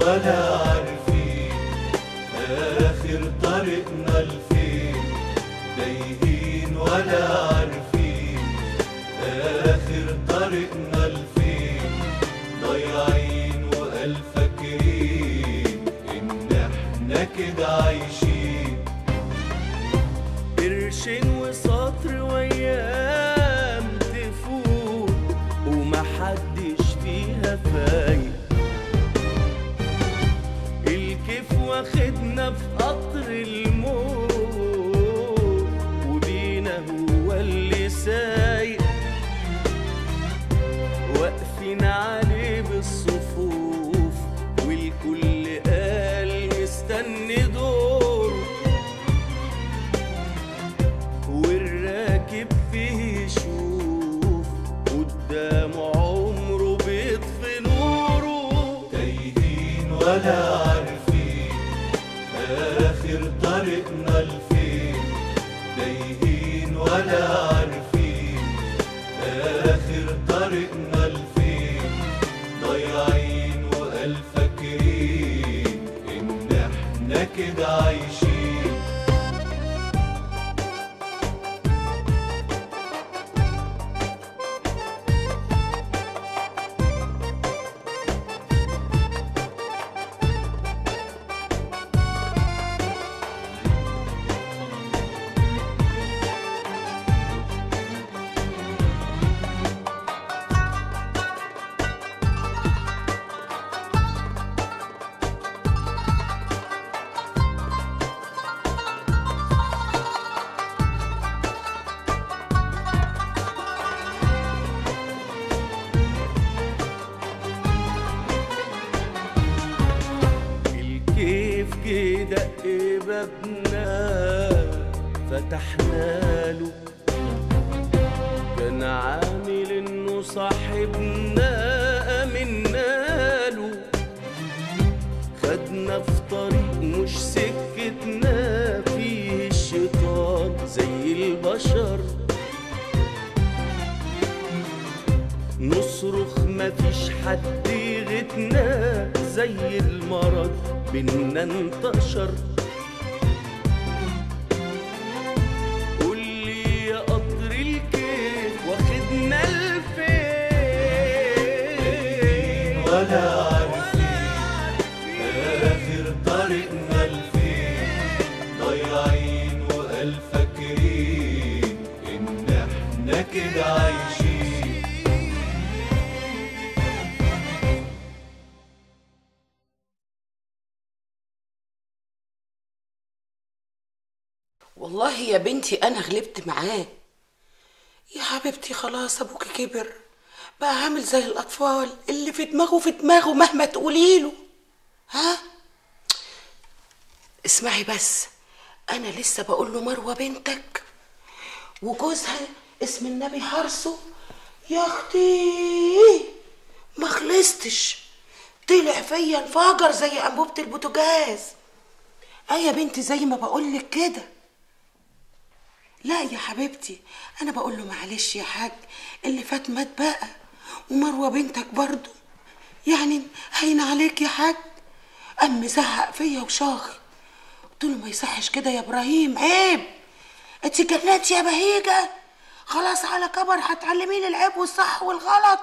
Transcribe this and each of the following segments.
ولا عارفين آخر طريقنا لفين، تايهين ولا عارفين آخر طريقنا لفين، ضايعين وقال فاكرين إن احنا كده عايشين. قرشين وسطر وأيام تفوت ومحدش فيها فايق، الكيف واخدنا في قطر الموت وبينا هو اللي سايق، واقفين عليه بالصفوف والكل قال مستني دوره، والراكب فيه يشوف قدامه عمره بيطفي نوره، تايهين ولا آخر طريقنا لفين، تايهين ولا عارفين آخر طريقنا لفين، ضايعين وقال فاكرين إن احنا كده عايشين. والله يا بنتي أنا غلبت معاه يا حبيبتي، خلاص أبوكي كبر بقى عامل زي الأطفال، اللي في دماغه في دماغه مهما تقوليله. ها اسمعي بس، أنا لسه بقول له مروة بنتك وجوزها اسم النبي حرصه، يا أختي ما خلصتش، طلع فيا انفجر زي أنبوبة البوتاجاز. أي يا بنتي زي ما بقولك كده. لا يا حبيبتي انا بقول له معلش يا حاج، اللي فات مات بقى، ومروه بنتك برضه يعني هين عليك يا حاج. قام مزعق فيا وشاغل، قلت له ما يصحش كده يا ابراهيم، عيب، انت اتجننتي يا بهيجه، خلاص على كبر هتعلميني العيب والصح والغلط.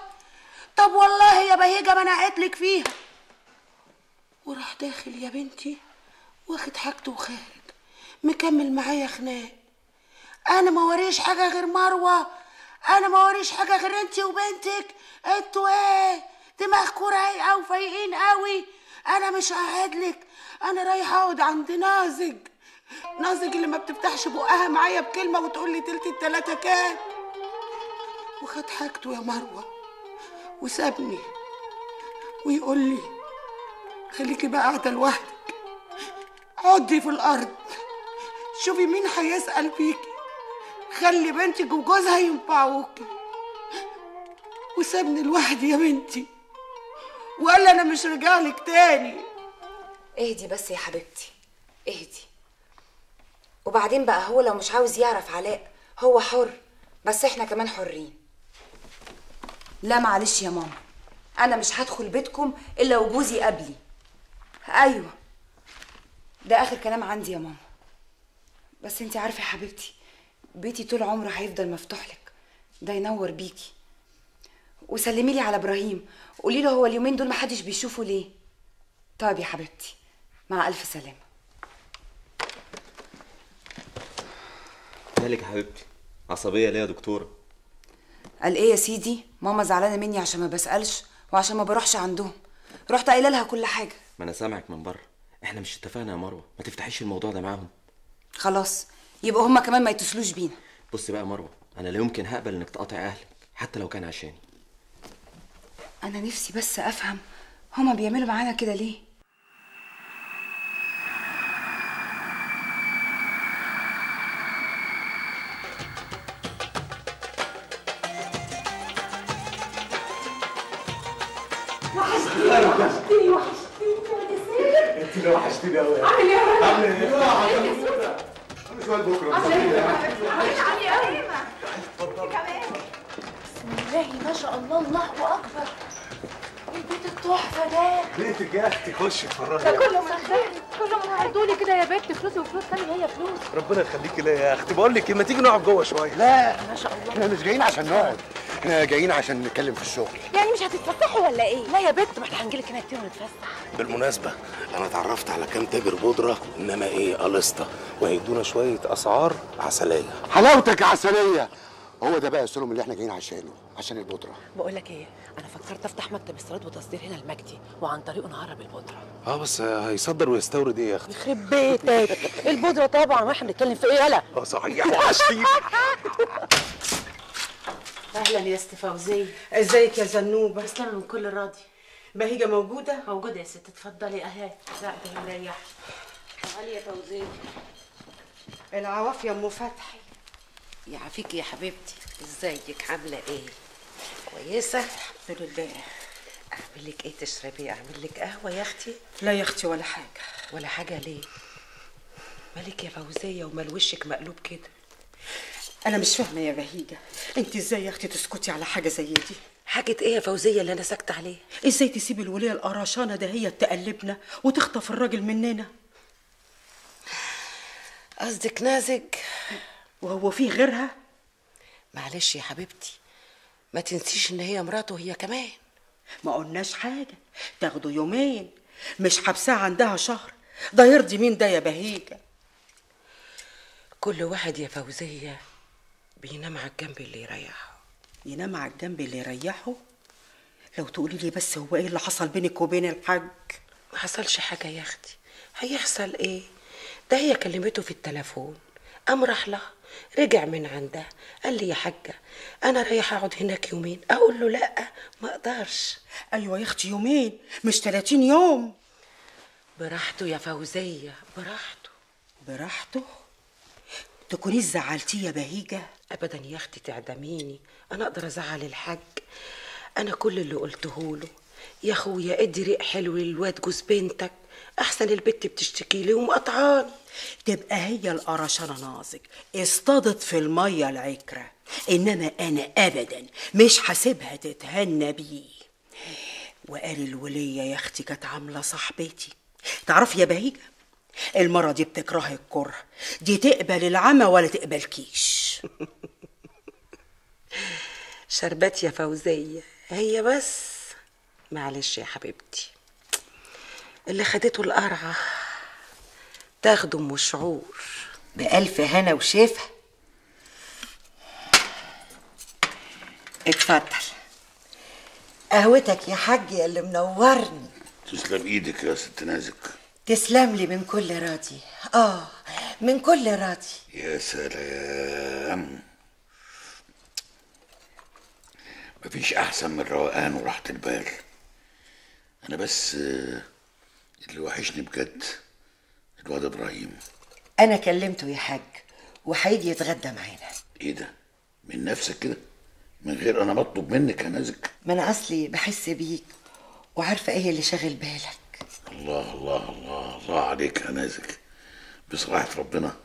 طب والله يا بهيجه ما انا قاعد لك فيها. وراح داخل يا بنتي واخد حاجته وخارج مكمل معايا خناق، أنا ما وريش حاجة غير مروة، أنا ما وريش حاجة غير أنتي وبنتك، أنتوا إيه؟ دماغكوا رايقة وفايقين قوي، أنا مش هقعدلك، أنا رايحة أقعد عند نازج، نازج اللي ما بتفتحش بقها معايا بكلمة وتقول لي تلت التلاتة كام. وخد حاجته يا مروة وسابني ويقول لي خليكي بقى قاعدة لوحدك، اقعدي في الأرض، شوفي مين هيسأل بيكي، خلي بنتك وجوزها ينفعوكي. وسابني لوحدي يا بنتي وقال لي انا مش راجعلك تاني. اهدي بس يا حبيبتي اهدي. وبعدين بقى هو لو مش عاوز يعرف علاء هو حر، بس احنا كمان حرين. لا معلش يا ماما، انا مش هدخل بيتكم الا وجوزي قبلي، ايوه ده اخر كلام عندي يا ماما. بس انت عارفه يا حبيبتي بيتي طول عمره هيفضل مفتوح لك، ده ينور بيكي. وسلمي لي على ابراهيم، قولي له هو اليومين دول محدش بيشوفه ليه. طيب يا حبيبتي مع الف سلامه. مالك يا حبيبتي؟ عصبيه ليه يا دكتوره؟ قال ايه يا سيدي؟ ماما زعلانه مني عشان ما بسالش وعشان ما بروحش عندهم. رحت قايله لها كل حاجه. ما انا سامعك من بره. احنا مش اتفقنا يا مروه ما تفتحيش الموضوع ده معاهم؟ خلاص يبقى هما كمان ما يتصلوش بينا. بصي بقى يا مروه، انا لا يمكن هقبل انك تقاطع اهلك حتى لو كان عشاني. انا نفسي بس افهم هما بيعملوا معانا كده ليه. وحشتيني وحشتيني. انت اللي وحشتيني قوي. عامل ايه يا عم؟ عامل شويه بكره. عامل ايه؟ عامل ايه قوي؟ اتفضل. بسم الله ما شاء الله الله اكبر. ايه بيت التحفه ده؟ بيت الجهاز تخش تفرجي. ده كله مخدعني، كله مخدولي كده يا بنت. فلوسي وفلوس ثانيه هي فلوس. ربنا يخليكي ليا يا اختي. بقول لك ما تيجي نقعد جوه شويه. لا ما شاء الله احنا مش جايين عشان نقعد، احنا جايين عشان نتكلم في الشغل. يعني مش هتتفسحوا ولا ايه؟ لا يا بنت ما احنا هنجيلك هنا كتير ونتفسح. بالمناسبه انا اتعرفت على كام تاجر بودره انما ايه قلصته، وهيدونا شويه اسعار عسليه. حلاوتك عسليه. هو ده بقى السلم اللي احنا جايين عشانه، عشان البودره. بقول لك ايه، انا فكرت افتح مكتب استيراد وتصدير هنا المجدي وعن طريقه نعرب البودره. بس هيصدر ويستورد ايه يا اختي؟ يخرب بيتك البودره طبعا. واحنا بنتكلم في ايه؟ يلا صحيح وحشتيني. اهلا يا ست فوزيه. ازيك يا زنوبه؟ تسلمي من كل راضي. بهيجه موجوده؟ موجوده يا ست. اتفضلي اهي. لا ده مريحه. تعالي يا فوزيه. العوافيه ام فتحي. يعافيك يا حبيبتي. ازيك؟ عامله ايه؟ كويسه الحمد لله. اعمل لك ايه تشربي؟ اعمل لك قهوه يا اختي؟ لا يا اختي ولا حاجه. ولا حاجه ليه؟ مالك يا فوزيه ومال وشك مقلوب كده؟ أنا مش فاهمة يا بهيجة، أنت إزاي يا أختي تسكتي على حاجة زي دي؟ حاجة إيه يا فوزية اللي أنا ساكتة عليها؟ إزاي تسيب الولية القرشانة ده هي تقلبنا وتخطف الراجل مننا؟ قصدك نازك؟ وهو فيه غيرها؟ معلش يا حبيبتي، ما تنسيش إن هي مراته هي كمان. ما قلناش حاجة، تاخده يومين، مش حبسها عندها شهر، ده يرضي مين ده يا بهيجة؟ كل واحد يا فوزية بينام على الجنب اللي يريحه. ينام على الجنب اللي يريحه؟ لو تقولي لي بس هو ايه اللي حصل بينك وبين الحاج؟ ما حصلش حاجه يا اختي، هيحصل ايه؟ ده هي كلمته في التليفون، قام راح لها، رجع من عندها، قال لي يا حاجه انا رايح اقعد هناك يومين، اقول له لا ما اقدرش. ايوه يا اختي يومين مش 30 يوم. براحته يا فوزيه براحته. براحته؟ تكوني زعلتيه يا بهيجه؟ ابدا يا اختي تعدميني، انا اقدر ازعل الحاج؟ انا كل اللي قلته له يا اخويا ادي ريق حلو للواد جوز بنتك احسن البت بتشتكي لي ومقطعاني. تبقى هي القرشانه نازك اصطادت في الميه العكره، انما انا ابدا مش هسيبها تتهنى بيه. وقال الوليه يا اختي كانت عامله صاحبتي. تعرفي يا بهيجه المرة دي بتكره الكره، دي تقبل العمى ولا تقبل كيش. شربات يا فوزية هي بس. معلش يا حبيبتي اللي خدته القرعة تاخده أم شعور بألف هنا وشفا. اتفضل قهوتك يا حاج يا اللي منورني. تسلم ايدك يا ست نازك. تسلم لي من كل راضي. من كل راضي. يا سلام، مفيش احسن من روقان وراحة البال. انا بس اللي وحشني بجد الواد ابراهيم. انا كلمته يا حاج وهيجي يتغدى معانا. ايه ده من نفسك كده من غير انا ما اطلب منك يا نازك؟ ما انا اصلي بحس بيك وعارفه ايه اللي شاغل بالك. الله الله الله الله عليك يا نازك. بصراحة ربنا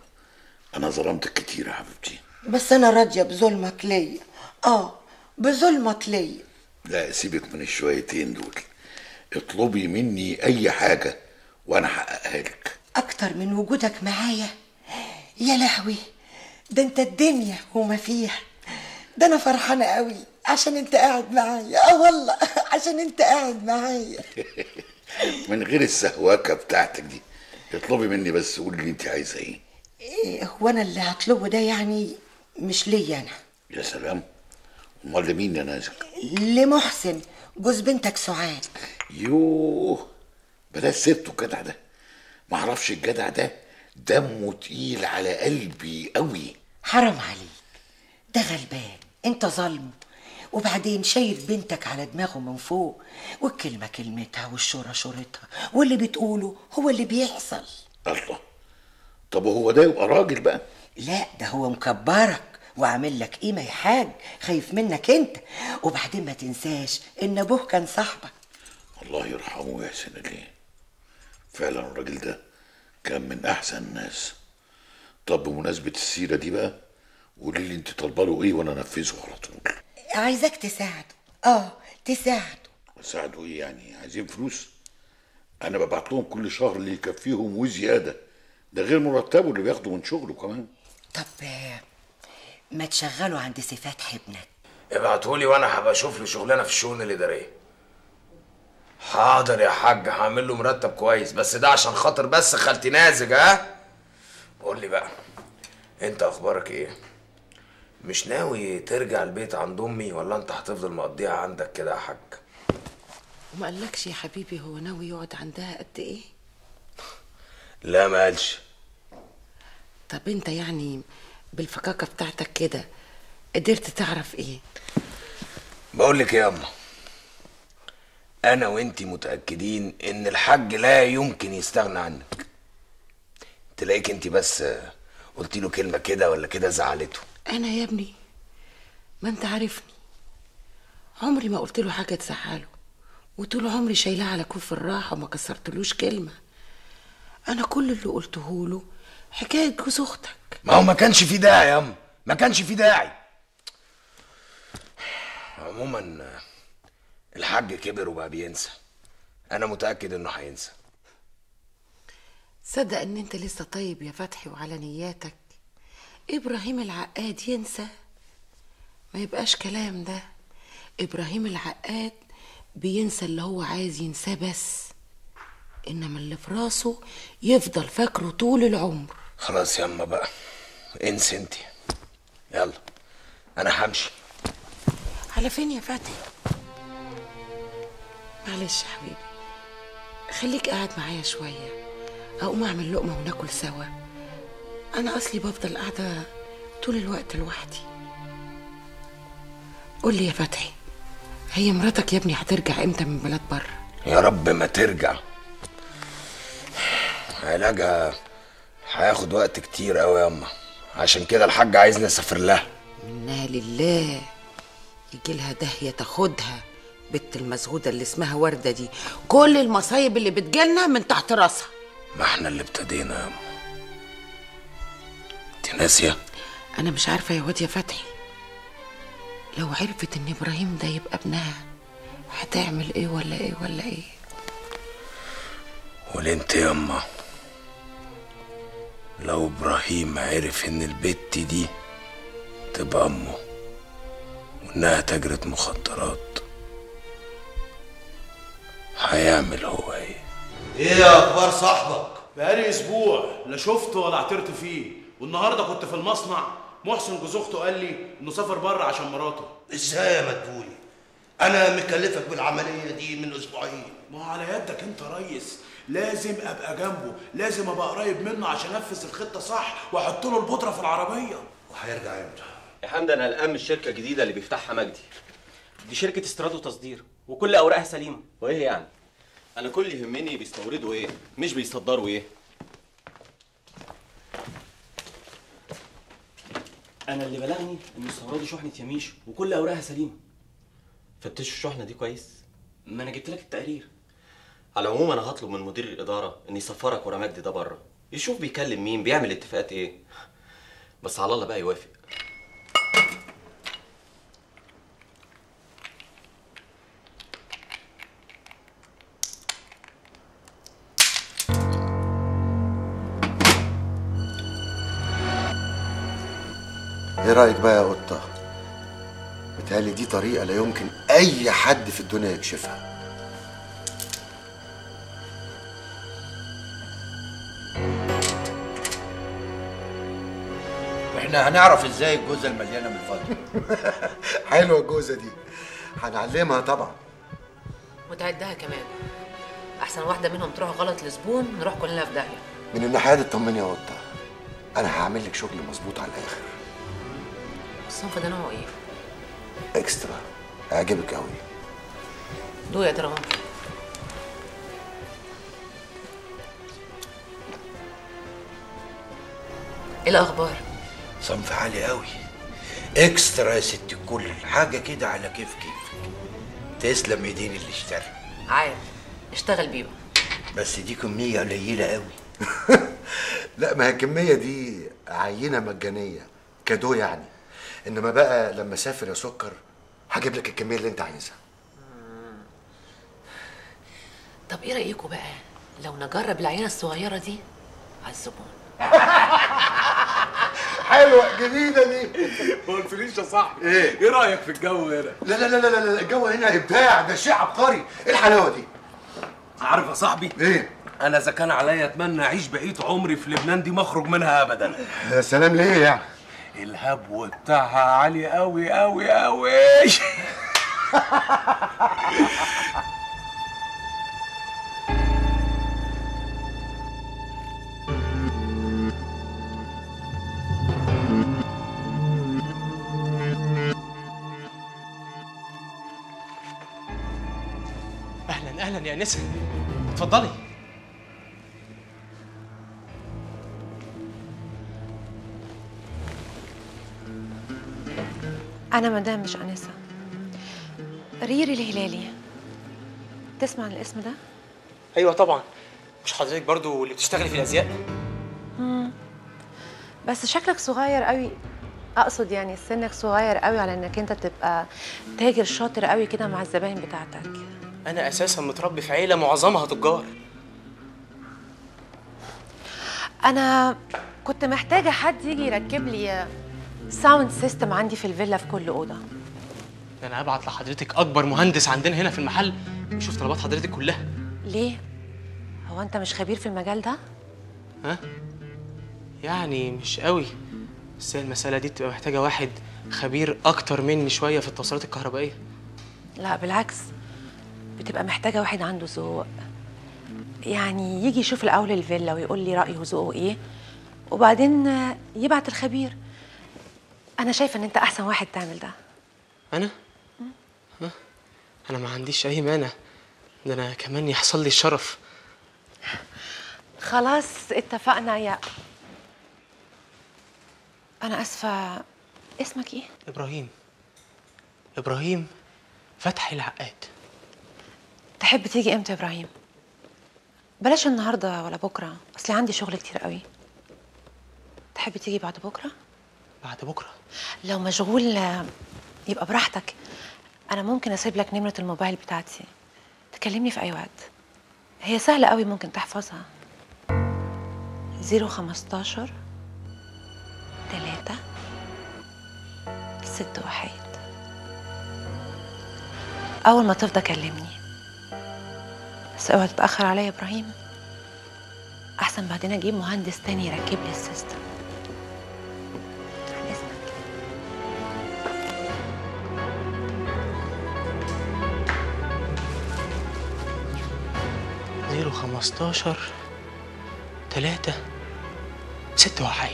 أنا ظلمتك كتير يا حبيبتي. بس أنا راضية بظلمك ليا. بظلمك ليا. لا سيبك من الشويتين دول، اطلبي مني أي حاجة وانا احققها لك اكتر من وجودك معايا. يا لهوي، ده انت الدنيا وما فيها. ده انا فرحانه قوي عشان انت قاعد معايا. والله عشان انت قاعد معايا. من غير السهواكه بتاعتك دي. اطلبي مني بس قولي لي انت عايزه ايه. ايه هو انا اللي هطلبه ده يعني؟ مش ليا انا. يا سلام، امال لمين يا نازك؟ لمحسن جوز بنتك سعاد. يوه، بلاش سيبته الجدع ده. معرفش الجدع ده دمه تقيل على قلبي قوي. حرام عليك، ده غلبان، انت ظالمه. وبعدين شايل بنتك على دماغه من فوق، والكلمه كلمتها والشوره شورتها، واللي بتقوله هو اللي بيحصل. الله، طب وهو ده يبقى راجل بقى؟ لا، ده هو مكبرك وعامل لك قيمه يا حاج، خايف منك انت. وبعدين ما تنساش ان ابوه كان صاحبك. الله يرحمه ويحسن اليه. فعلا الراجل ده كان من احسن الناس. طب بمناسبه السيره دي بقى، قولي لي انت طالبه له ايه وانا انفذه على طول. عايزك تساعده. تساعده. اساعده ايه يعني؟ عايزين فلوس؟ انا ببعت لهم كل شهر اللي يكفيهم وزياده، ده غير مرتبه اللي بياخده من شغله كمان. طب ما تشغله عند سي فتحي ابنك. ابعتهولي وانا هبقى اشوف له شغلانه في الشؤون الاداريه. حاضر يا حاج، هعمل له مرتب كويس، بس ده عشان خاطر بس خالتي نازك. ها، قول لي بقى، انت اخبارك ايه؟ مش ناوي ترجع البيت عند امي ولا انت هتفضل مقضيها عندك كده يا حاج؟ وما قالكش يا حبيبي هو ناوي يقعد عندها قد ايه؟ لا ما قالش. طب انت يعني بالفكاكه بتاعتك كده قدرت تعرف ايه؟ بقول لك يا اما، انا وانتي متاكدين ان الحاج لا يمكن يستغنى عنك. تلاقيك انتي بس قلت له كلمه كده ولا كده زعلته. انا يا ابني ما انت عارفني، عمري ما قلت له حاجه تزعله، وطول عمري شايلاه على كف الراحه وما كسرتلوش كلمه. انا كل اللي قلته له حكايه جوز اختك. ما هو ما كانش في داعي يا اما، ما كانش في داعي. عموما الحاج كبر وبقى بينسى، انا متاكد انه هينسى. صدق ان انت لسه طيب يا فتحي وعلى نياتك. ابراهيم العقاد ينسى؟ ما يبقاش كلام ده. ابراهيم العقاد بينسى اللي هو عايز ينساه بس، انما اللي في راسه يفضل فاكره طول العمر. خلاص يا اما بقى، انسي انتي. يلا انا همشي. على فين يا فاتي؟ معلش يا حبيبي، خليك قاعد معايا شويه، هقوم اعمل لقمه وناكل سوا. انا اصلي بفضل قاعده طول الوقت لوحدي. قول لي يا فتحي، هي مراتك يا ابني هترجع امتى من بلاد بره؟ يا رب ما ترجع، علاجها هياخد وقت كتير قوي يا اما، عشان كده الحاج عايزني اسافر لها. منها لله، يجي لها داهيه تاخدها بنت المسعوده اللي اسمها ورده دي. كل المصايب اللي بتجيلنا من تحت راسها. ما احنا اللي ابتدينا يا اما. انت ناسيه؟ انا مش عارفه يا واد يا فتحي، لو عرفت ان ابراهيم ده يبقى ابنها هتعمل ايه ولا ايه ولا ايه؟ قولي انت يا اما، لو ابراهيم عرف ان البت دي تبقى امه وانها تاجرة مخدرات هيعمل هو ايه؟ ايه اخبار صاحبك؟ بقالي اسبوع لا شفته ولا اعترت فيه، والنهارده كنت في المصنع محسن جوز اخته قال لي انه سافر بره عشان مراته. ازاي يا مدبولي؟ انا مكلفك بالعمليه دي من اسبوعين. ما هو على يدك انت يا ريس، لازم ابقى جنبه، لازم ابقى قريب منه عشان انفذ الخطه صح واحط له البودره في العربيه. وهيرجع امتى؟ يا حمدي انا قلقان من الشركه الجديده اللي بيفتحها مجدي. دي شركه استيراد وتصدير وكل اوراقها سليمه. وايه يعني؟ انا كل اللي يهمني بيستوردوا ايه مش بيصدروا ايه. انا اللي بلغني ان استوردوا شحنه يميش وكل اوراقها سليمه. فتشوا الشحنه دي كويس، ما انا جبت لك التقرير. على العموم انا هطلب من مدير الاداره ان يسفرك ورا مجدي ده بره، يشوف بيكلم مين، بيعمل اتفاقات ايه، بس على الله بقى يوافق. ايه رايك بقى يا قطه؟ بتهيألي دي طريقه لا يمكن اي حد في الدنيا يكشفها. احنا هنعرف ازاي الجوزه المليانه من الفضه؟ حلوه الجوزه دي، هنعلمها طبعا وتعدها كمان. احسن واحده منهم تروح غلط لزبون نروح كلنا في داهيه. من الناحيه دي اطمني يا قطه، انا هعمل لك شغل مظبوط على الاخر. الصنف ده نوعه ايه؟ اكسترا، هيعجبك قوي. دوق يا ترى ممكن. ايه الاخبار؟ صنف عالي قوي، اكسترا يا ست الكل، حاجه كده على كيف كيفك. تسلم ايدين اللي اشترى. عادي، اشتغل بيهم. بس دي كميه قليله قوي. لا ما هي الكميه دي عينه مجانيه كادو يعني، انما بقى لما اسافر يا سكر هجيب لك الكميه اللي انت عايزها. طب ايه رايكم بقى لو نجرب العينه الصغيره دي على الزبون؟ حلوه جديده دي. ما قلتليش يا صاحبي، ايه رايك في الجو هنا؟ لا لا لا لا، الجو هنا ابداع، ده شيء عبقري. ايه الحلاوه دي؟ عارف يا صاحبي ايه؟ انا اذا كان عليا اتمنى اعيش بقيت عمري في لبنان دي ما اخرج منها ابدا. يا سلام، ليه يعني؟ الهبوه بتاعها عاليه قوي قوي قوي. اهلا اهلا يا انسه، اتفضلي. أنا مدام مش أنسة، ريري الهلالي. تسمع عن الاسم ده؟ أيوه طبعًا، مش حضرتك برضو اللي بتشتغلي في الأزياء؟ بس شكلك صغير قوي، أقصد يعني سنك صغير قوي على إنك أنت تبقى تاجر شاطر قوي كده مع الزباين بتاعتك. أنا أساسًا متربي في عيلة معظمها تجار. أنا كنت محتاجة حد يجي يركب لي ساوند سيستم عندي في الفيلا في كل اوضه. ده انا هبعت لحضرتك اكبر مهندس عندنا هنا في المحل يشوف طلبات حضرتك كلها. ليه؟ هو انت مش خبير في المجال ده؟ ها؟ يعني مش قوي، بس هي المساله دي بتبقى محتاجه واحد خبير اكتر مني شويه في التوصيلات الكهربائيه. لا بالعكس، بتبقى محتاجه واحد عنده ذوق، يعني يجي يشوف الاول الفيلا ويقول لي رايه وذوقه ايه، وبعدين يبعت الخبير. أنا شايفة إن أنت أحسن واحد تعمل ده. أنا؟ أنا ما عنديش أي مانع، ده أنا كمان يحصل لي الشرف. خلاص اتفقنا. يا أنا آسفة، اسمك إيه؟ إبراهيم. إبراهيم فتحي العقاد. تحب تيجي إمتى يا إبراهيم؟ بلاش النهاردة ولا بكرة، أصلي عندي شغل كتير قوي. تحب تيجي بعد بكرة؟ بعد بكرة لو مشغول يبقى براحتك، أنا ممكن أسيب لك نمرة الموبايل بتاعتي تكلمني في أي وقت، هي سهلة قوي ممكن تحفظها. 015 3 6 1. أول ما تفضى كلمني، بس أوعى تتأخر عليا يا إبراهيم، أحسن بعدين أجيب مهندس تاني يركب لي السيستم. خمستاشر 3 6 1.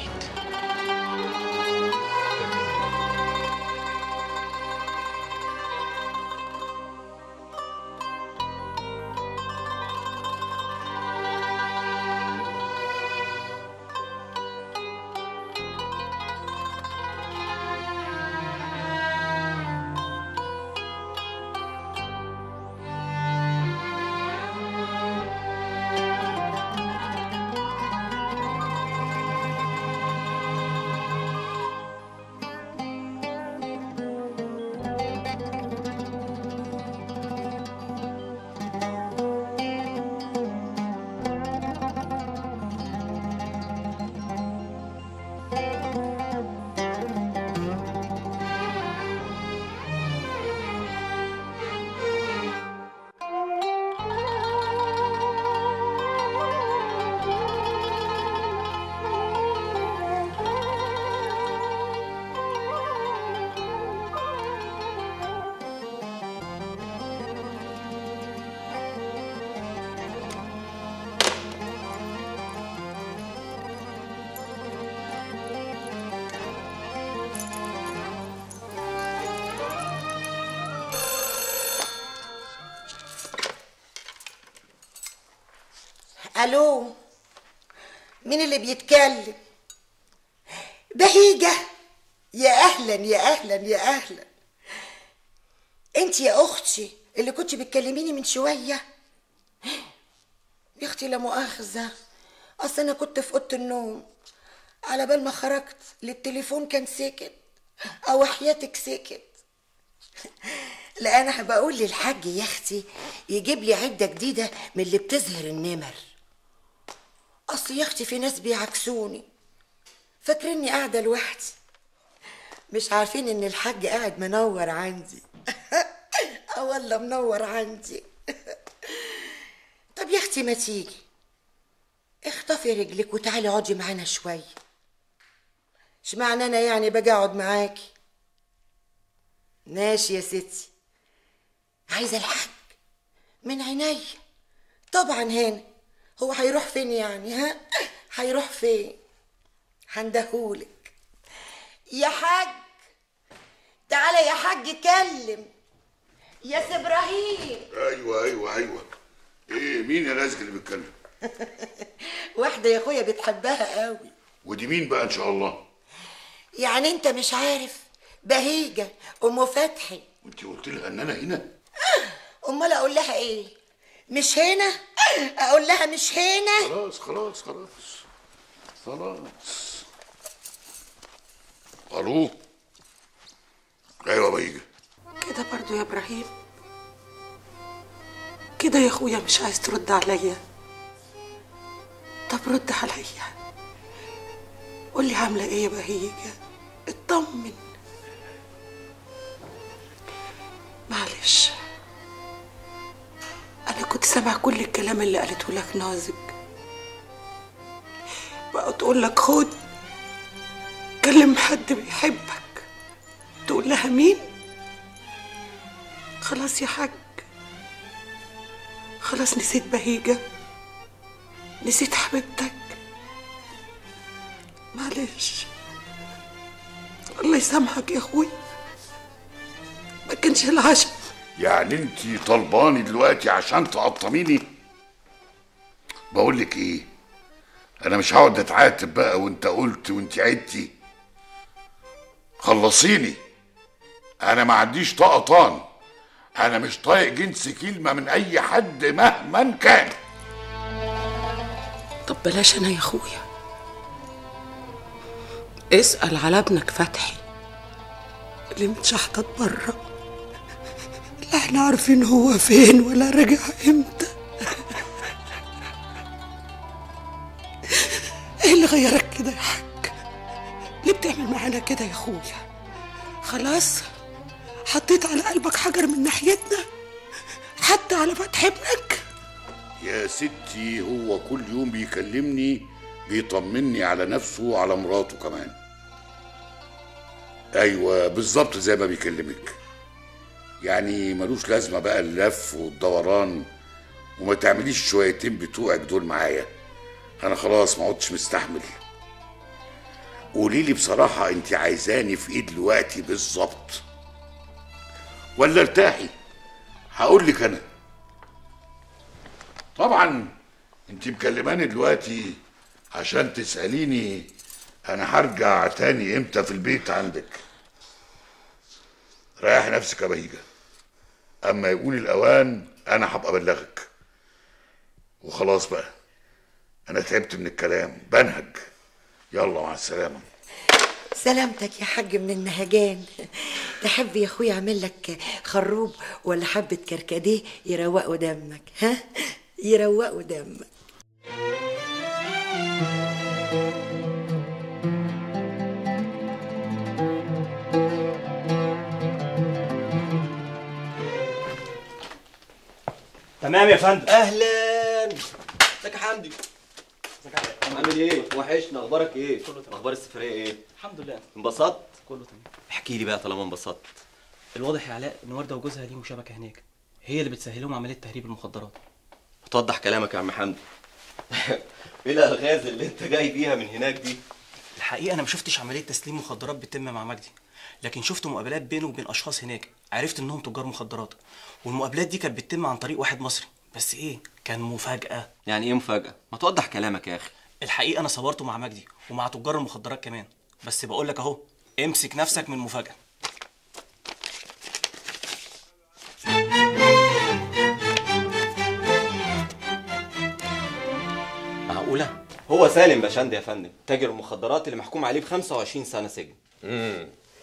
الو، مين اللي بيتكلم؟ بهيجة. يا اهلا يا اهلا يا اهلا. انت يا اختي اللي كنت بتكلميني من شويه؟ يا اختي لا مؤاخذه، اصل انا كنت في اوضه النوم، على بال ما خرجت للتليفون كان ساكت، او حياتك ساكت. لا انا بقول للحاج يا اختي يجيب لي عده جديده من اللي بتظهر النمر، اصل يا اختي في ناس بيعكسوني فاكريني قاعده لوحدي، مش عارفين ان الحاج قاعد منور عندي. اه والله منور عندي. طب يا اختي ما تيجي اخطفي رجلك وتعالي اقعدي معانا شويه. اشمعنى انا يعني باجي اقعد معاكي؟ ماشي يا ستي. عايزه الحاج من عينيا طبعا. هنا هو هيروح فين يعني؟ ها هيروح فين؟ هندهولك. يا حاج تعالى يا حاج كلم يا سي ابراهيم. ايوه ايه مين يا نازك اللي بيتكلم؟ واحده يا اخويا بتحبها قوي. ودي مين بقى ان شاء الله؟ يعني انت مش عارف؟ بهيجه ام فتحي. وانت قلت لها ان انا هنا؟ امال اقول لها ايه؟ مش هنا؟ اقول لها مش هنا؟ خلاص. الو. ايوه بهيجه. كده برضو يا ابراهيم؟ كده يا اخويا مش عايز ترد عليا؟ طب رد عليا، قولي عامله ايه يا بهيجه، اطمن. معلش انا كنت سامع كل الكلام اللي قالته لك نازك، بقى تقول لك خد كلم حد بيحبك، تقول لها مين؟ خلاص يا حاج، خلاص نسيت بهيجة، نسيت حبيبتك، معلش الله يسامحك يا اخوي، ما كانش العشم. يعني انتي طلباني دلوقتي عشان تقطميني؟ بقول لك ايه، انا مش هقعد اتعاتب بقى، وانت قلت وانت عدتي، خلصيني، انا ما عنديش طاقه طان، انا مش طايق جنس كلمه من اي حد مهما كان. طب بلاش انا يا اخويا، اسال على ابنك فتحي اللي متشحطط بره، لا احنا عارفين هو فين ولا رجع امتى. ايه اللي غيرك كده يا حاج؟ ليه بتعمل معانا كده يا اخويا؟ خلاص حطيت على قلبك حجر من ناحيتنا، حتى على فتح ابنك يا ستي. هو كل يوم بيكلمني بيطمني على نفسه وعلى مراته كمان. ايوه بالظبط زي ما بيكلمك، يعني ملوش لازمه بقى اللف والدوران، وما تعمليش شويتين بتوعك دول معايا، انا خلاص ما عدتش مستحمل. قولي لي بصراحه انت عايزاني في ايه دلوقتي بالظبط؟ ولا ارتاحي هقول لك انا. طبعا انت مكلماني دلوقتي عشان تساليني انا هرجع تاني امتى في البيت عندك. ريح نفسك يا بهيجه، اما يقول الاوان انا هبقى ابلغك. وخلاص بقى انا تعبت من الكلام، بنهج. يلا مع السلامه. سلامتك يا حاج من النهجان. تحب يا اخويا اعمل لك خروب ولا حبه كركديه يروقوا دمك؟ ها يروقوا دمك. تمام يا فندم. اهلا. ازيك يا حمدي؟ عامل ايه؟ وحشنا. اخبارك ايه؟ كله تمام. اخبار السفريه ايه؟ الحمد لله. انبسطت؟ كله تمام. احكي لي بقى طالما انبسطت. الواضح يا علاء ان ورده وجوزها ليهم شبكه هناك، هي اللي بتسهل لهم عمليه تهريب المخدرات. توضح كلامك يا عم حمدي. ايه الالغاز اللي انت جاي بيها من هناك دي؟ الحقيقه انا ما شفتش عمليه تسليم مخدرات بتتم مع مجدي، لكن شفت مقابلات بينه وبين اشخاص هناك، عرفت انهم تجار مخدرات، والمقابلات دي كانت بتتم عن طريق واحد مصري بس ايه؟ كان مفاجأة. يعني ايه مفاجأة؟ ما توضح كلامك يا اخي. الحقيقة انا صورته مع مجدي ومع تجار المخدرات كمان، بس بقول لك اهو امسك نفسك من المفاجأة. معقولة؟ هو سالم بشندي يا فندم، تاجر المخدرات اللي محكوم عليه ب 25 سنة سجن.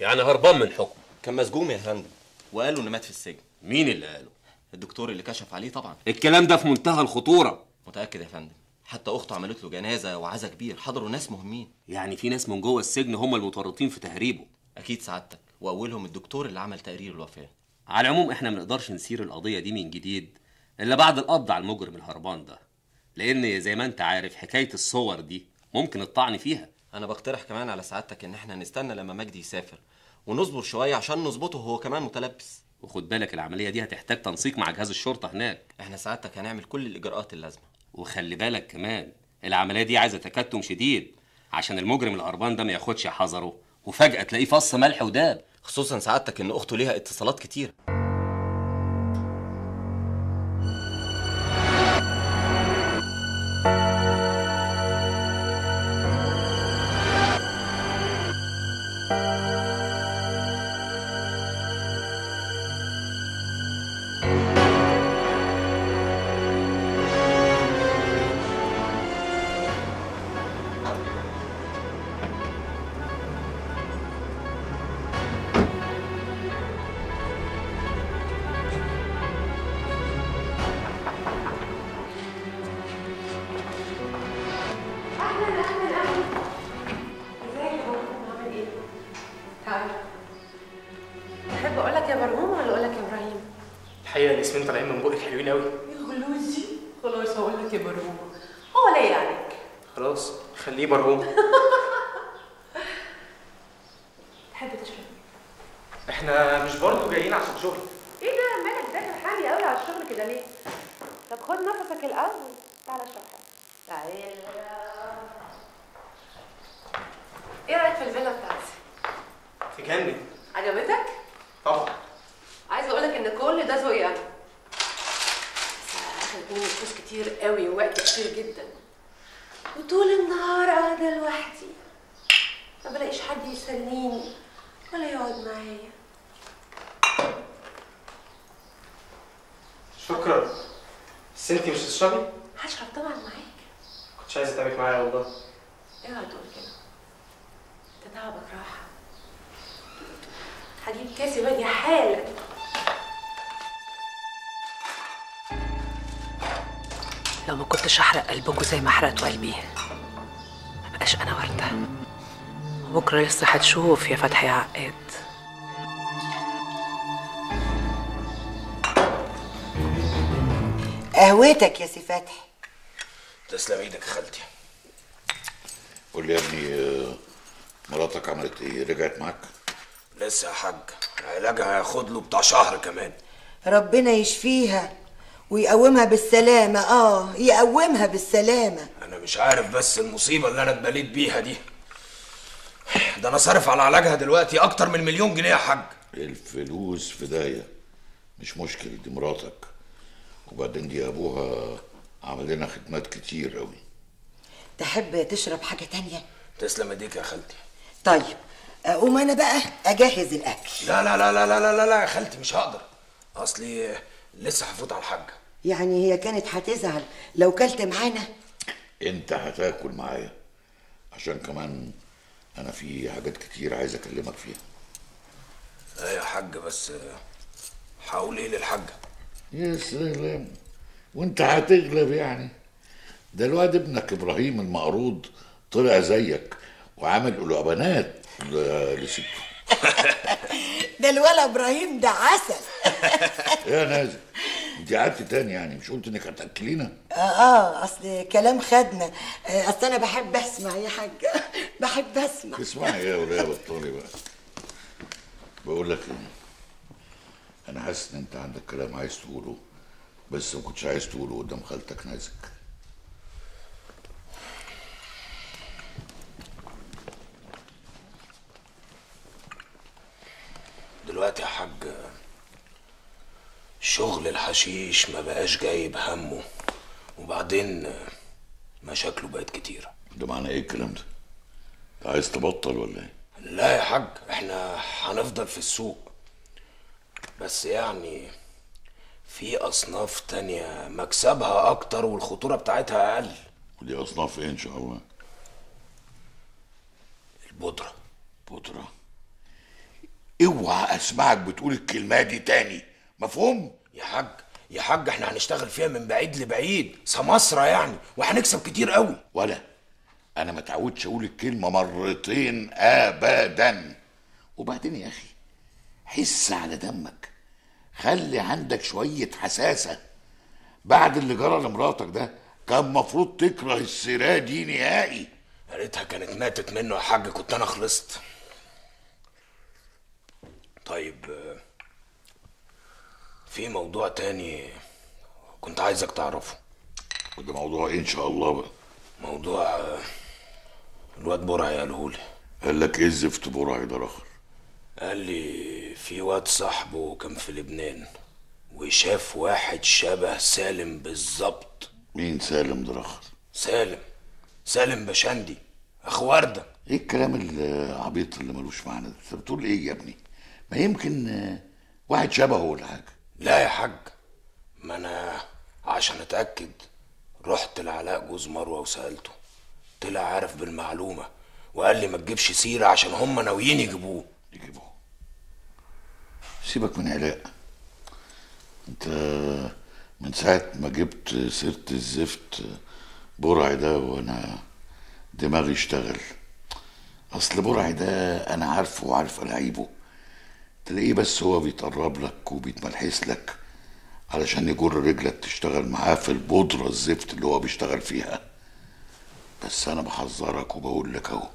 يعني هربان من حكم. كان مسجون يا فندم، وقالوا انه مات في السجن. مين اللي قاله؟ الدكتور اللي كشف عليه طبعا. الكلام ده في منتهى الخطورة. متأكد يا فندم، حتى اخته عملت له جنازة وعزا كبير، حضروا ناس مهمين. يعني في ناس من جوه السجن هم المتورطين في تهريبه. أكيد سعادتك، وأولهم الدكتور اللي عمل تقرير الوفاة. على العموم احنا ما نقدرش نسير القضية دي من جديد إلا بعد القبض على المجرم الهربان ده، لأن زي ما أنت عارف حكاية الصور دي ممكن الطعن فيها. أنا بقترح كمان على سعادتك إن احنا نستنى لما مجدي يسافر ونصبر شوية عشان نظبطه هو كمان متلبس. وخد بالك العملية دي هتحتاج تنسيق مع جهاز الشرطة هناك. احنا سعادتك هنعمل كل الإجراءات اللازمة. وخلي بالك كمان العملية دي عايزة تكتم شديد عشان المجرم الهربان ده ما ياخدش حذره وفجأة تلاقيه فص ملح وداب، خصوصا سعادتك إن أخته ليها اتصالات كتير. انت طالعين من بقك حلوين قوي يا غلوزي. خلاص هقول لك يا مروه، هو لايق عليك. خلاص خليه مروه. تحب تشرب؟ احنا مش برضه جايين عشان شغل؟ ايه ده مالك داخل حالي قوي على الشغل كده ليه؟ طب خد نفسك الاول تعالى اشرب حاجه. تعالى ايه رايك في الفيلا بتاعتي؟ تجنن. عجبتك؟ طبعا. عايز اقول لك ان كل ده ذوقي انا. خدوني فلوس كتير قوي ووقت كتير جدا، وطول النهار قاعده لوحدي ما بلاقيش حد يسليني ولا يقعد معايا. شكرا. بس انتي مش هتشربي؟ هشرب طبعا معاك. كنتش عايزه اتعبك معايا والله. اوعى تقول كده، انت تعبك راحه. هجيب كاسي باديه حالا. لو ما كنتش هحرق قلبكوا زي ما حرقتوا قلبي ما بقاش انا وردة. بكره لسه هتشوف يا فتحي يا عقاد. قهوتك يا سي فتحي. تسلم ايدك يا خالتي. قول لي يا ابني، مراتك عملت ايه؟ رجعت معاك؟ لسه يا حاج، علاجها هياخد له بتاع شهر كمان. ربنا يشفيها ويقومها بالسلامة. يقومها بالسلامة. أنا مش عارف بس المصيبة اللي أنا اتبليت بيها دي، ده أنا صارف على علاجها دلوقتي أكتر من 1,000,000 جنيه يا حاج. الفلوس فداية، مش مشكلة، دي مراتك وبعدين دي أبوها عمل لنا خدمات كتير أوي. تحب تشرب حاجة تانية؟ تسلم إيديك يا خالتي. طيب أقوم أنا بقى أجهز الأكل. لا لا لا لا لا لا لا يا خالتي مش هقدر، أصلي لسه هفوت على الحاجة. يعني هي كانت هتزعل لو كلت معانا؟ انت هتاكل معايا، عشان كمان انا في حاجات كتير عايز اكلمك فيها. لا يا حاج، بس هقول ايه للحاجة؟ يا سلام، وانت هتغلب يعني؟ ده الواد ابنك ابراهيم المقروض طلع زيك وعامل قلوبانات لسته. ده الولد ابراهيم ده عسل. يا نازل انت قعدتي تاني، يعني مش قلت انك هتاكلينا؟ اصل كلام خدنا. اصل انا بحب اسمع يا حاجه، بحب اسمع. اسمعي ايه يا وليه بطلي بقى؟ بقول لك ايه، انا حاسس ان انت عندك كلام عايز تقوله بس ما كنتش عايز تقوله قدام خالتك نازك. دلوقتي يا حاج شغل الحشيش ما بقاش جايب همه، وبعدين مشاكله بقت كتيرة. ده معنى ايه الكلام ده؟ انت عايز تبطل ولا ايه؟ لا يا حاج، احنا هنفضل في السوق، بس يعني في اصناف تانية مكسبها اكتر والخطورة بتاعتها اقل. ودي اصناف ايه ان شاء الله؟ البودرة. بودرة؟ اوعى اسمعك بتقول الكلمة دي تاني، مفهوم؟ يا حاج يا حاج، احنا هنشتغل فيها من بعيد لبعيد، سمسرة يعني، وهنكسب كتير قوي. ولا انا ما اتعودش اقول الكلمة مرتين ابدا. وبعدين يا اخي، حس على دمك، خلي عندك شوية حساسة. بعد اللي جرى لمراتك ده كان مفروض تكره السيرة دي نهائي. يا ريتها كانت ماتت منه يا حاج، كنت انا خلصت. طيب في موضوع تاني كنت عايزك تعرفه. وده موضوع ايه ان شاء الله بقى؟ موضوع الواد برعي. قالهولي. قال لك ايه الزفت برعي ده رخر؟ قال لي في واد صاحبه كان في لبنان وشاف واحد شبه سالم بالظبط. مين سالم ده رخر؟ سالم، سالم بشندي، اخو وردة. ايه الكلام العبيط اللي ملوش معنى ده؟ انت بتقول ايه يا ابني؟ ما يمكن واحد شبهه ولا حاجه. لا يا حاج، ما انا عشان اتاكد رحت لعلاء جوز مروه وسالته، طلع عارف بالمعلومه وقال لي ما تجيبش سيره عشان هم ناويين يجيبوه. سيبك من علاء، انت من ساعه ما جبت سيره الزفت برعي ده وانا دماغي اشتغل. اصل برعي ده انا عارفه وعارف العيبه، تلاقيه بس هو بيتقرب لك وبيتملحس لك علشان يجر رجلك تشتغل معاه في البودرة الزفت اللي هو بيشتغل فيها. بس انا بحذرك وبقول لك اهو،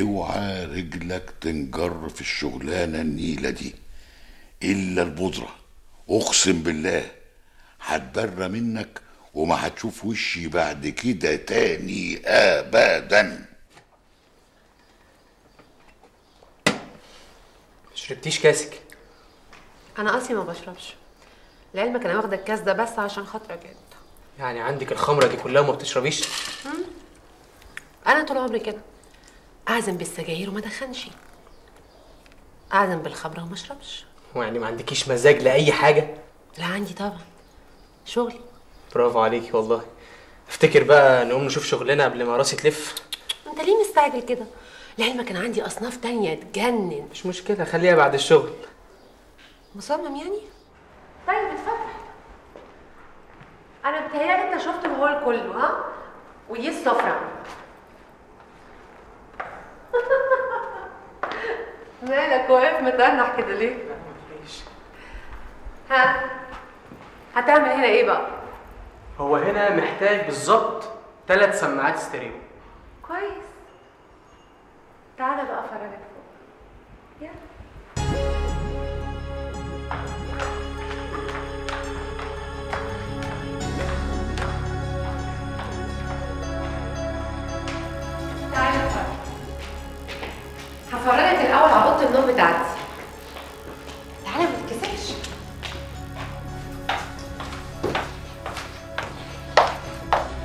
اوعى رجلك تنجر في الشغلانة النيلة دي الا البودرة. اقسم بالله هتبرى منك وما هتشوف وشي بعد كده تاني ابدا. شربتيش كاسك؟ انا قاسي ما بشربش. لعلمك انا واخده الكاس ده بس عشان خاطرك انت. يعني عندك الخمره دي كلها وما بتشربيش؟ انا طول عمري كده، اعزم بالسجاير وما دخنش، اعزم بالخمره وما اشربش. هو يعني ما عندكيش مزاج لاي حاجه؟ لا عندي طبعا، شغلي. برافو عليكي والله. افتكر بقى نقوم نشوف شغلنا قبل ما راسي تلف. انت ليه مستعجل كده؟ لعلمك انا عندي اصناف تانية تجنن. مش مشكلة، خليها بعد الشغل. مصمم يعني؟ طيب اتفضل. انا بتهيألي انت شفت الهول كله، ها؟ ودي السفرة. مالك واقف متنح كده ليه؟ لا مفيش. ها؟ هتعمل هنا ايه بقى؟ هو هنا محتاج بالظبط 3 سماعات ستيريو. كويس، تعالى بقى افرجك فوق. يلا تعالى اتفرج. هفرجك الاول على اوضه النوم بتاعتي. تعالى ما تتكسفش.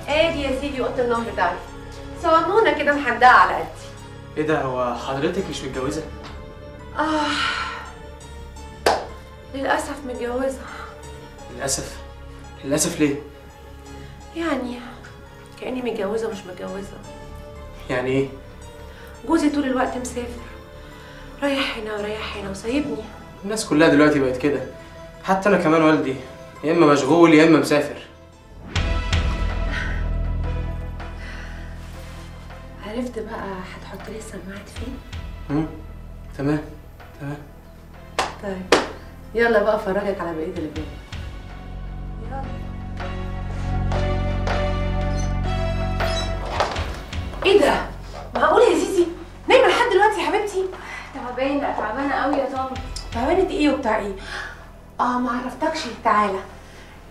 ادي يا سيدي اوضه النوم بتاعتي، صوانونه كده محدقه على قدي. ايه ده، هو حضرتك مش متجوزة؟ للأسف متجوزة. للأسف؟ للأسف ليه؟ يعني كأني متجوزة ومش متجوزة. يعني ايه؟ جوزي طول الوقت مسافر، رايح هنا ورايح هنا وسايبني. الناس كلها دلوقتي بقت كده، حتى أنا كمان والدي يا إما مشغول يا إما مسافر. عرفت بقى هتحط لي السماعات فين؟ تمام تمام. طيب يلا بقى افرجك على بقيه اللي جوه. يلا. ايه ده؟ معقول يا زيزي؟ نايمه لحد دلوقتي يا حبيبتي؟ تعبانه. لا تعبانه قوي يا طنط. تعبانه ايه وبتاع ايه؟ ما عرفتكش. تعالى،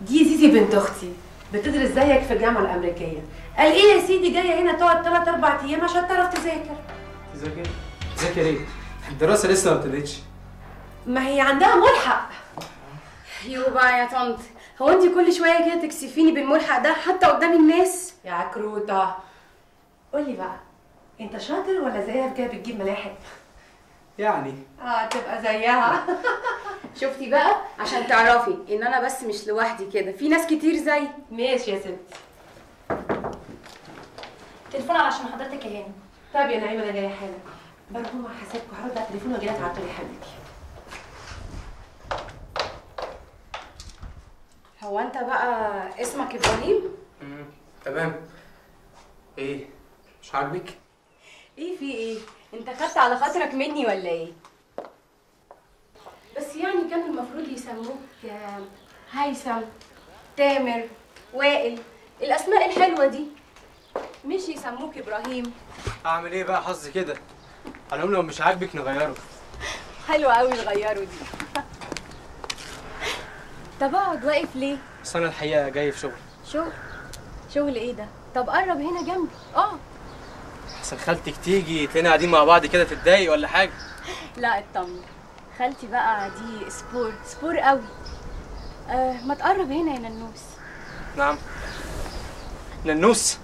دي زيزي بنت اختي، بتدرس زيك في الجامعه الامريكيه. قال ايه يا سيدي، جايه هنا تقعد 3 4 ايام عشان تعرف تذاكر. تذاكر؟ تذاكر ايه؟ الدراسه لسه ما ابتدتش. ما هي عندها ملحق. يوبا يا طنط، هو انت كل شويه كده تكسفيني بالملحق ده حتى قدام الناس؟ يا عكروته قولي بقى، انت شاطر ولا زيها كده بتجيب ملاحق؟ يعني تبقى زيها. شفتي بقى، عشان تعرفي ان انا بس مش لوحدي كده، في ناس كتير زي. ماشي يا ستي. تليفون علشان حضرتك يا هاني. طب يا نعيمه انا جايه حالا. برضه مع حسابكم هرد على التليفون واجي لك على طول يا حبيبتي. هو انت بقى اسمك ابراهيم؟ تمام. ايه مش عاجبك؟ ايه في ايه؟ انت خدت على خاطرك مني ولا ايه؟ بس يعني كان المفروض يسموك هيثم، تامر، وائل، الاسماء الحلوه دي، مش يسموك ابراهيم. اعمل ايه بقى، حظي كده. قالهم لو مش عاجبك نغيره. حلوه قوي نغيره دي. طب اقعد واقف ليه؟ اصل انا الحقيقه جاي في شغل. شغل؟ شغل ايه ده؟ طب قرب هنا جنبي. احسن خالتك تيجي تلاقينا قاعدين مع بعض كده تتضايق ولا حاجه. لا اطمن، خالتي بقى دي سبور قوي. ما تقرب هنا يا ننوس. نعم ننوس.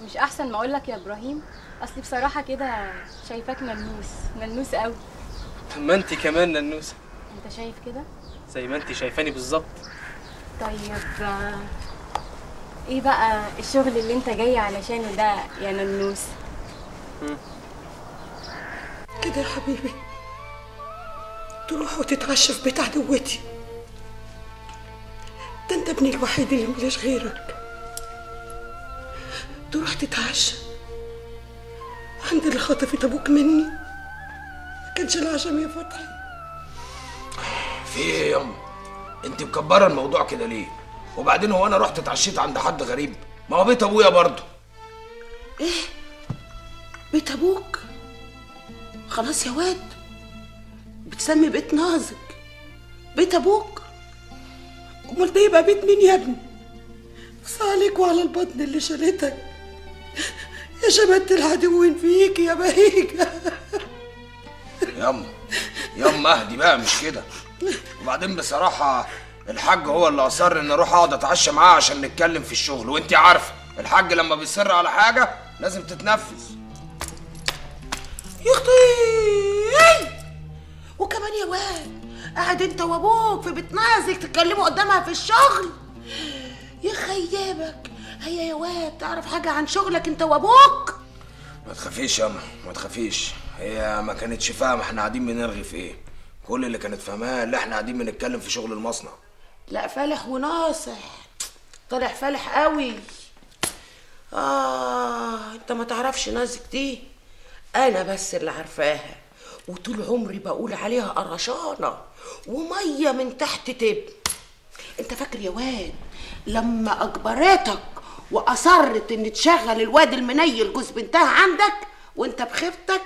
مش احسن ما اقول لك يا ابراهيم؟ اصل بصراحه كده شايفاك ننوس قوي. طب ما انت كمان ننوسه. انت شايف كده؟ زي ما انت شايفاني بالظبط. طيب ايه بقى الشغل اللي انت جاي علشانه ده يا ننوس؟ كده يا حبيبي تروح وتتعشى في بيت عدوتي ده، انت ابني الوحيد اللي مليش غيرك. تروح تتعشى عند اللي خطفت ابوك مني، ما كانش العشم يا فتحي. في ايه يا امي؟ انت مكبره الموضوع كده ليه؟ وبعدين هو انا رحت اتعشيت عند حد غريب؟ ما هو بيت ابويا برضه. ايه؟ بيت ابوك؟ خلاص يا واد، بتسمي بيت نازك بيت ابوك؟ امال ده يبقى بيت مين يا ابني؟ بس عليك وعلى البطن اللي شالتك يا شماتة العدوين فيكي يا بهيجة. ياما اهدي بقى، مش كده. وبعدين بصراحة الحاج هو اللي أصر إن أروح أقعد أتعشى معاه عشان نتكلم في الشغل، وأنتي عارفة الحاج لما بيصر على حاجة لازم تتنفذ. يا أختي، وكمان يا واد قاعد أنت وأبوك في بيت نازك تتكلموا قدامها في الشغل؟ يا خيابك. هيا يا واد، تعرف حاجة عن شغلك أنت وأبوك؟ ما تخافيش ياما ما تخافيش، هي ما كانتش فاهمة إحنا قاعدين بنرغي في إيه. كل اللي كانت فاهماه اللي احنا قاعدين بنتكلم في شغل المصنع. لا فالح وناصح، طالع فالح قوي. انت ما تعرفش نازك دي، انا بس اللي عارفاها، وطول عمري بقول عليها قرشانه وميه من تحت تب. انت فاكر يا واد لما اجبرتك واصرت ان تشغل الواد المنيل جوز بنتها عندك وانت بخفتك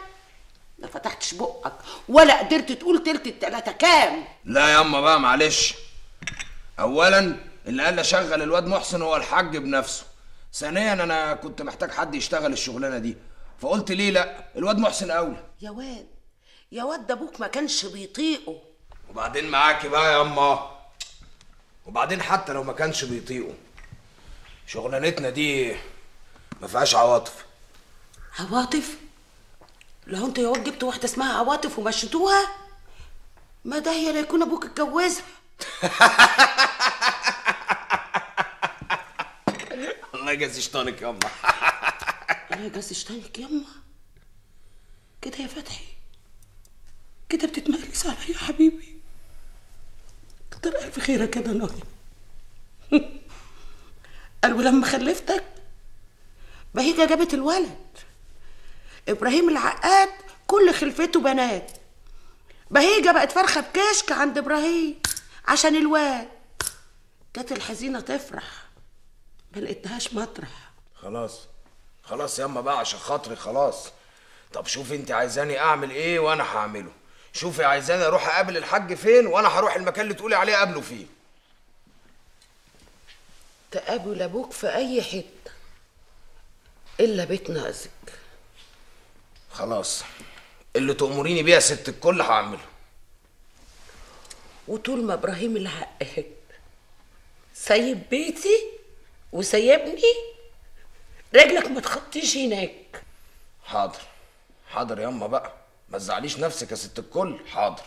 ما فتحتش بقك ولا قدرت تقول تلت التلاتة كام؟ لا ياما بقى معلش. اولا اللي قال اشغل الواد محسن هو الحاج بنفسه. ثانيا انا كنت محتاج حد يشتغل الشغلانه دي، فقلت ليه لا، الواد محسن اولى. يا واد ده ابوك ما كانش بيطيقه. وبعدين معاكي بقى ياما، وبعدين حتى لو ما كانش بيطيقه شغلانتنا دي ما فيهاش عواطف. عواطف؟ لو انت يا واد جبت واحده اسمها عواطف ومشيتوها ما ده هي لا يكون ابوك اتجوزها. الله يجازي شيطانك ياما. الله يجازي شيطانك ياما. كده يا فتحي كده بتتمارس عليا يا حبيبي. كتر الف خيرك يا ناظم. قال ولما خلفتك بهيجه جابت الولد إبراهيم العقاد، كل خلفته بنات. بهيجة بقت فرخة بكشك عند إبراهيم عشان الواد. كانت الحزينة تفرح ما لقيتهاش مطرح. خلاص ياما بقى عشان خاطري خلاص. طب شوفي انت عايزاني أعمل إيه وأنا هعمله. شوفي عايزاني أروح أقابل الحاج فين وأنا هروح المكان اللي تقولي عليه أقابله فيه. تقابل أبوك في أي حتة إلا بيت نازك. خلاص اللي تأمريني بيه يا ست الكل هعمله. وطول ما ابراهيم العقاد سايب بيتي وسايبني رجلك ما تخطيش هناك. حاضر حاضر يا اما بقى، ما تزعليش نفسك يا ست الكل. حاضر.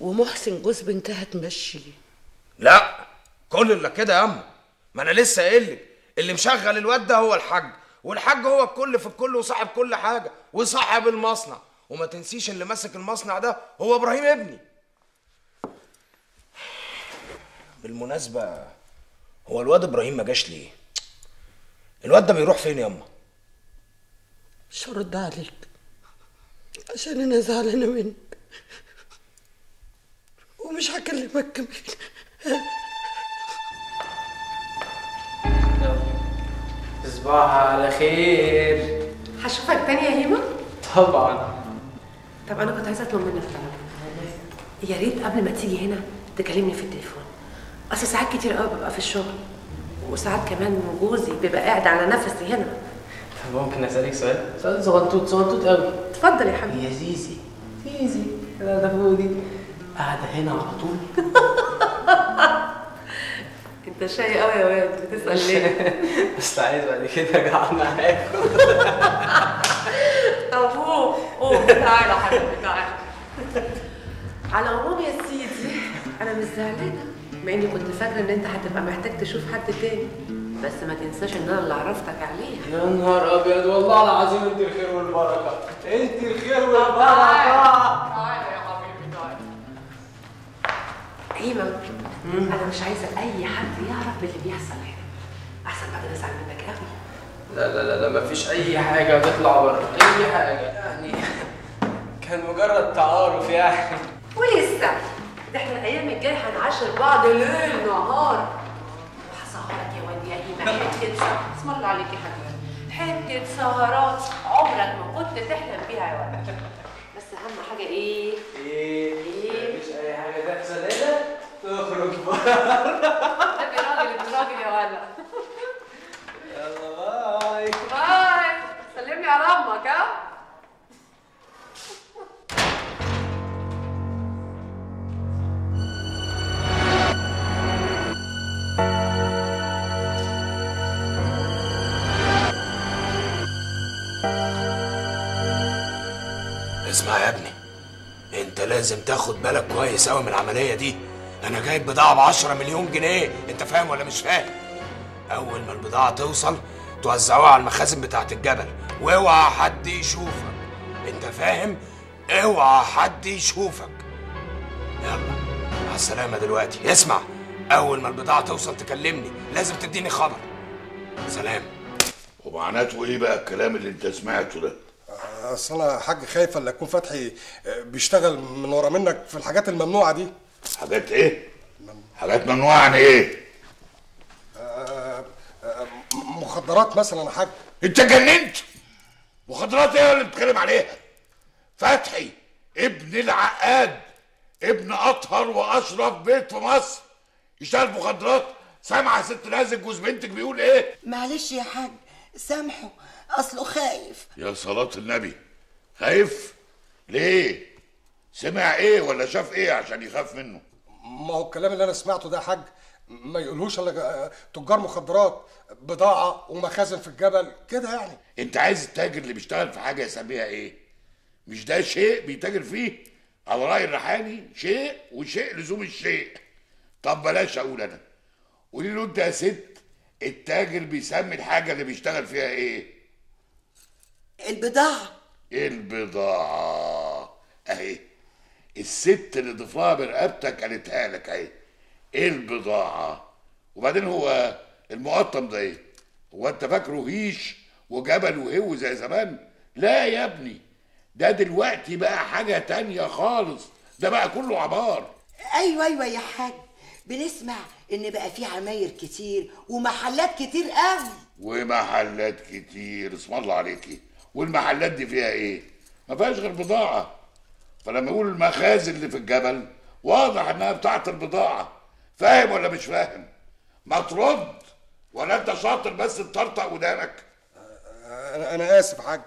ومحسن جوز بنتها تمشيه؟ لا كل اللي كده يا اما، ما انا لسه قايلك اللي مشغل الواد ده هو الحاج، والحاج هو الكل في الكل وصاحب كل حاجه وصاحب المصنع، وما تنسيش اللي ماسك المصنع ده هو ابراهيم ابني. بالمناسبه هو الواد ابراهيم ما جاش ليه؟ الواد ده بيروح فين يا اما؟ مش هرد عليك عشان انا زعلانه منك ومش هكلمك كمان. تصبح على خير. هشوفك تاني يا هيما؟ طبعا. طب انا كنت عايزه اطلب منك طلب، يا ريت قبل ما تيجي هنا تكلمني في التليفون، اصل ساعات كتير قوي ببقى في الشغل، وساعات كمان جوزي بيبقى قاعد على نفسي هنا. طب ممكن اسالك سؤال؟ سؤال صغنطوط صغنطوط قوي. اتفضل يا حبيبي. يا زيزي زيزي لا ده فوق دي قاعده هنا على طول. انت شاي قوي يا واد، بتسال ليه؟ بس عايز بعد كده جعان هاكل. طب قوم قوم تعالى حبيبي تعالى. على العموم يا سيدي انا مش زعلانه، مع اني كنت فاكره ان انت هتبقى محتاج تشوف حد تاني، بس ما تنساش ان انا اللي عرفتك عليه. يا نهار ابيض والله العظيم انت الخير والبركه، انت الخير والبركه. تعالى يا حبيبي تعالى. ايمن انا مش عايزه اي حد يعرف باللي بيحصل هنا، احسن بعد نزعل منك قوي. لا لا لا لا مفيش اي حاجه هتطلع بره، اي حاجه يعني كان مجرد تعارف يعني. ولسه ده احنا الايام الجايه هنعاشر بعض ليل نهار. وهسهرك يا واد يا هيما، حته سهر اسم الله عليك يا حبيبي، حته سهرات عمرك ما كنت تحلم بيها يا واد. بس اهم حاجه ايه؟ ايه؟ مفيش اي حاجه تحصل هنا تخرج بره. انت راجل انت راجل يا ولد. يلا باي باي. سلملي على امك. ها اسمع يا ابني، انت لازم تاخد بالك كويس قوي من العمليه دي. أنا جايب بضاعة ب10 مليون جنيه، أنت فاهم ولا مش فاهم؟ أول ما البضاعة توصل توزعوها على المخازن بتاعة الجبل، واوعى حد يشوفك، أنت فاهم؟ اوعى حد يشوفك. يلا مع السلامة دلوقتي، اسمع أول ما البضاعة توصل تكلمني، لازم تديني خبر. سلام. ومعناته إيه بقى الكلام اللي أنت سمعته ده؟ أصل أنا حاج خايف إلا يكون فتحي بيشتغل من ورا منك في الحاجات الممنوعة دي. حاجات ايه؟ حاجات ممنوعه عن ايه؟ مخدرات مثلا يا حاج. انت جننت؟ مخدرات ايه اللي بتتكلم عليها؟ فتحي ابن العقاد، ابن اطهر واشرف بيت في مصر، يشتغل مخدرات؟ سامعه يا ست نازك جوز بنتك بيقول ايه؟ معلش يا حاج سامحه، اصله خايف. يا صلاة النبي خايف؟ ليه؟ سمع ايه ولا شاف ايه عشان يخاف منه؟ ما هو الكلام اللي انا سمعته ده يا حاج ما يقولهوش الا تجار مخدرات، بضاعه ومخازن في الجبل كده يعني. انت عايز التاجر اللي بيشتغل في حاجه يسميها ايه؟ مش ده شيء بيتاجر فيه؟ على راي الريحاني شيء وشيء لزوم الشيء. طب بلاش اقول انا، قولي له انت يا ست التاجر بيسمي الحاجه اللي بيشتغل فيها ايه؟ البضاعه. البضاعه اهي، الست اللي ضفاها برقبتك قالتها لك اهي، ايه البضاعه؟ وبعدين هو المقطم ده ايه؟ هو انت فاكره هيش وجبل وهو زي زمان؟ لا يا ابني، ده دلوقتي بقى حاجه تانيه خالص، ده بقى كله عبار. ايوه ايوه يا حاج، بنسمع ان بقى في عماير كتير ومحلات كتير قوي. ومحلات كتير اسم الله عليكي، والمحلات دي فيها ايه؟ ما فيهاش غير بضاعه. فلما يقول المخازن اللي في الجبل واضح انها بتاعت البضاعه، فاهم ولا مش فاهم؟ ما ترد، ولا انت شاطر بس تطرطق ودانك؟ انا اسف يا حاج،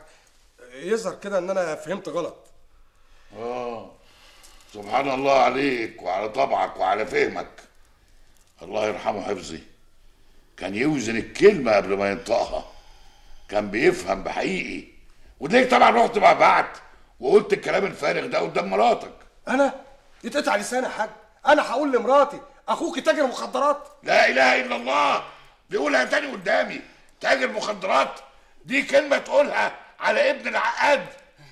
يظهر كده ان انا فهمت غلط. اه سبحان الله عليك وعلى طبعك وعلى فهمك. الله يرحمه حفظي كان يوزن الكلمة قبل ما ينطقها، كان بيفهم بحقيقي. وليك طبعا رحت مع بعض وقلت الكلام الفارغ ده قدام مراتك. أنا؟ يتقطع لساني يا حاج، أنا هقول لمراتي أخوك تاجر مخدرات؟ لا إله إلا الله، بيقولها تاني قدامي، تاجر مخدرات؟ دي كلمة تقولها على ابن العقاد؟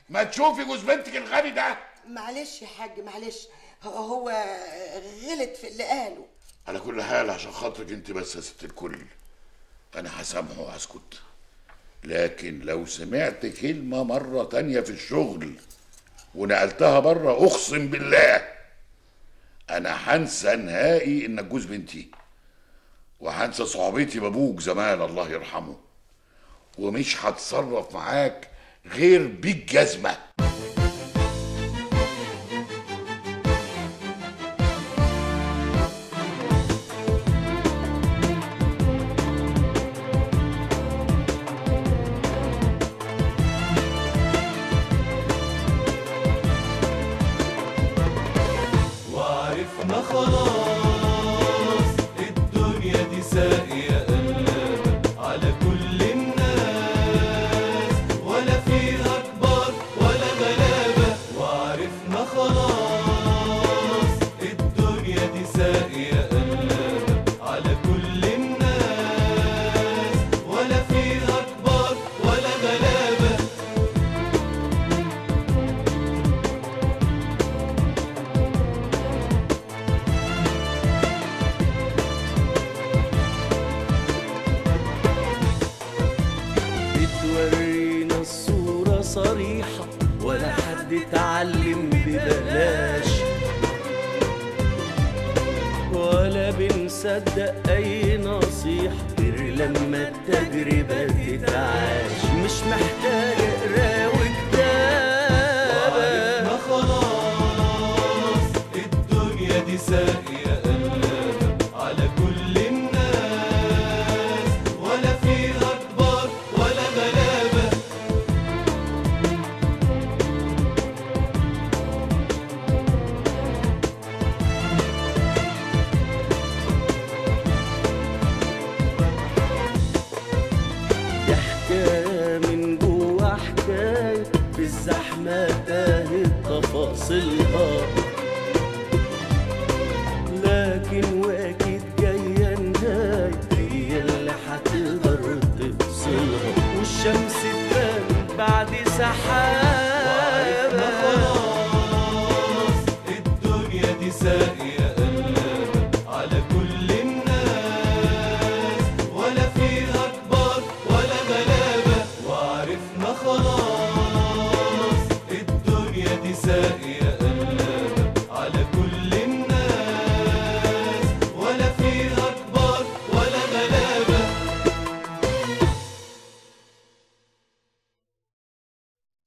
ما تشوفي جوز بنتك الغني ده. معلش يا حاج معلش، هو غلط في اللي قاله. على كل حال عشان خاطرك انت بس يا ست الكل انا هسامحه وهسكت، لكن لو سمعت كلمه مره تانيه في الشغل ونقلتها بره اقسم بالله انا هنسى نهائي انك جوز بنتي، وهنسى صحبتي بابوك زمان الله يرحمه، ومش هتصرف معاك غير بالجزمه. الشمس تبان بعد سحاب